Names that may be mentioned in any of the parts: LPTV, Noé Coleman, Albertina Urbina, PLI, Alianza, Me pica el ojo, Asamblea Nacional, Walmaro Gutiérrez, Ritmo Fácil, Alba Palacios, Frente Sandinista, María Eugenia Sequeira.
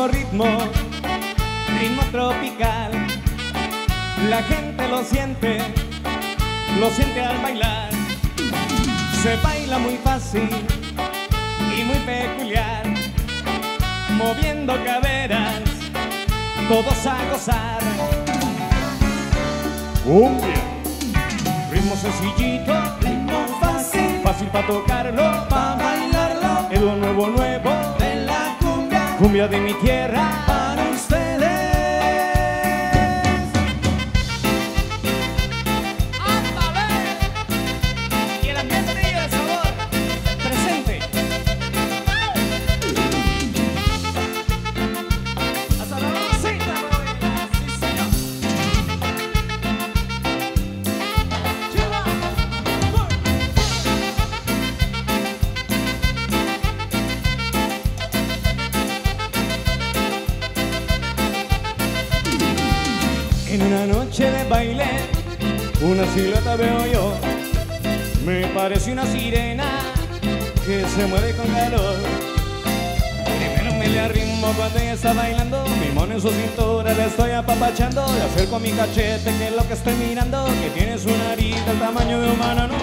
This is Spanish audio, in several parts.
mismo ritmo, ritmo tropical. La gente lo siente al bailar. Se baila muy fácil y muy peculiar, moviendo caderas, todos a gozar. Cumbia, ritmo sencillito, ritmo fácil, fácil pa' tocarlo, pa' bailarlo. Es lo nuevo, nuevo de la cumbia, cumbia de mi tierra, para ustedes. ¡Apa, ve! Y el ambiente y el sabor presente. Hasta la bolsita, sí, señor. Chiva. En una noche de baile, una silueta veo yo. Me parece una sirena que se mueve con calor. Primero me le arrimo cuando ella está bailando, mi mano en su cintura le estoy apapachando. Le acerco mi cachete, que es lo que estoy mirando, que tiene su nariz del tamaño de un banano.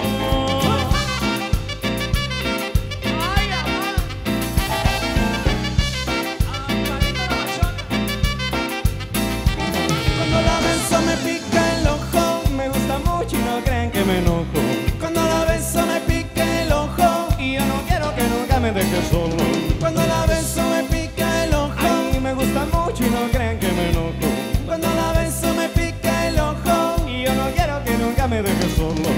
Cuando la beso me pica el ojo, me gusta mucho y no crean que me enojo. Cuando la beso me pica el ojo, y yo no quiero que nunca me deje solo. Cuando la beso me pica el ojo, ay, me gusta mucho y no crean que me enojo. Cuando la beso me pica el ojo, y yo no quiero que nunca me deje solo.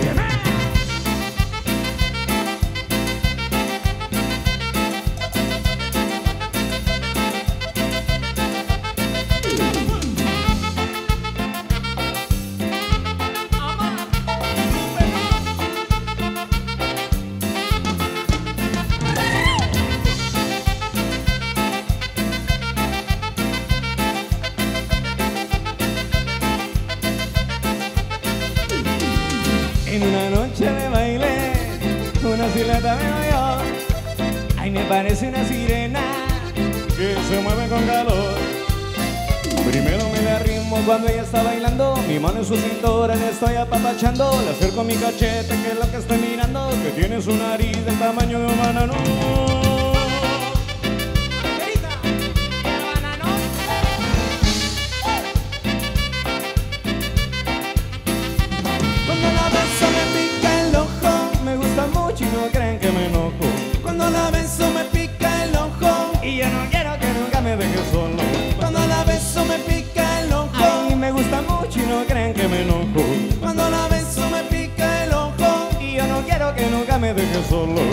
En una noche de baile, una silueta veo yo. Ay, me parece una sirena que se mueve con calor. Primero me le arrimo cuando ella está bailando, mi mano en su cintura le estoy apapachando. Le acerco mi cachete, que es lo que estoy mirando, que tiene su nariz del tamaño de un banano. Y no creen que me enojo. Cuando la beso me pica el ojo, y yo no quiero que nunca me deje solo. Cuando la beso me pica el ojo, ay, me gusta mucho y no creen que me enojo. Cuando la beso me pica el ojo, y yo no quiero que nunca me deje solo.